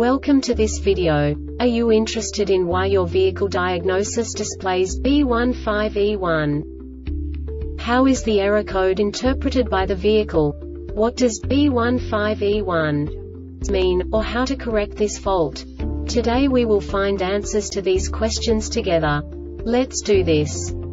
Welcome to this video. Are you interested in why your vehicle diagnosis displays B15E1? How is the error code interpreted by the vehicle? What does B15E1 mean, or how to correct this fault? Today we will find answers to these questions together. Let's do this.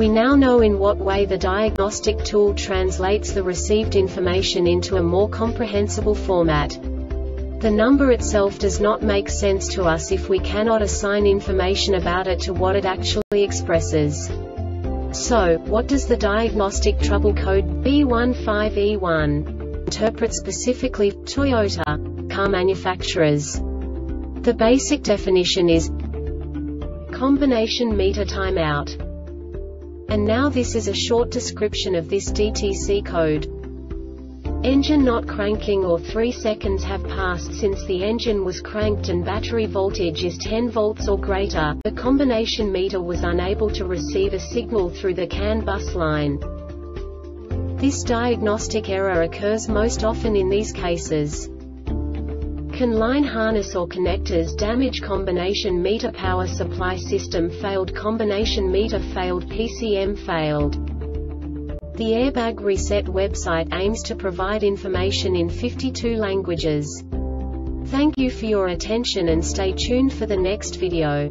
We now know in what way the diagnostic tool translates the received information into a more comprehensible format. The number itself does not make sense to us if we cannot assign information about it to what it actually expresses. So, what does the diagnostic trouble code B15E1 interpret specifically for Toyota car manufacturers? The basic definition is combination meter timeout. And now this is a short description of this DTC code. Engine not cranking or 3 seconds have passed since the engine was cranked and battery voltage is 10 volts or greater. The combination meter was unable to receive a signal through the CAN bus line. This diagnostic error occurs most often in these cases. CAN line harness or connectors damage, combination meter power supply system failed, combination meter failed, PCM failed. The Airbag Reset website aims to provide information in 52 languages. Thank you for your attention and stay tuned for the next video.